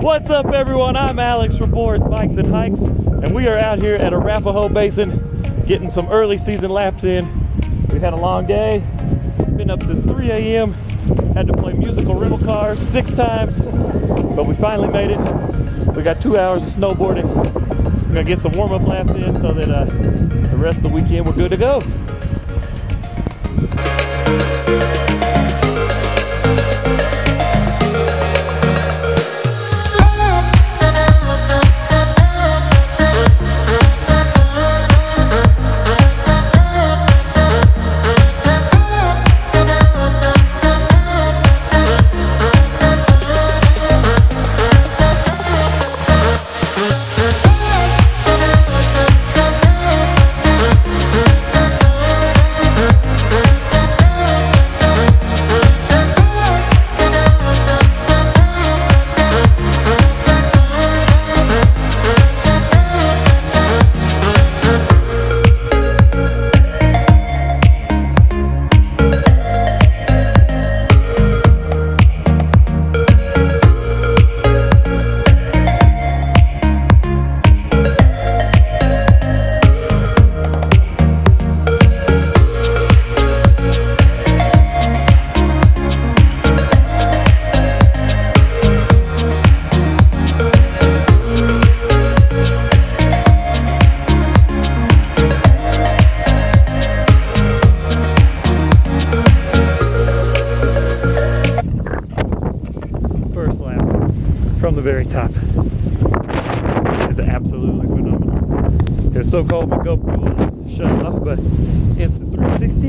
What's up everyone, I'm Alex from Boards Bikes and Hikes, and we are out here at Arapahoe Basin getting some early season laps in. We've had a long day, been up since 3 a.m., had to play musical rental cars 6 times, but we finally made it. We got 2 hours of snowboarding. We're gonna get some warm-up laps in so that the rest of the weekend we're good to go. From the very top. It's absolutely phenomenal. It's so cold my GoPro shut off, but it's the 360.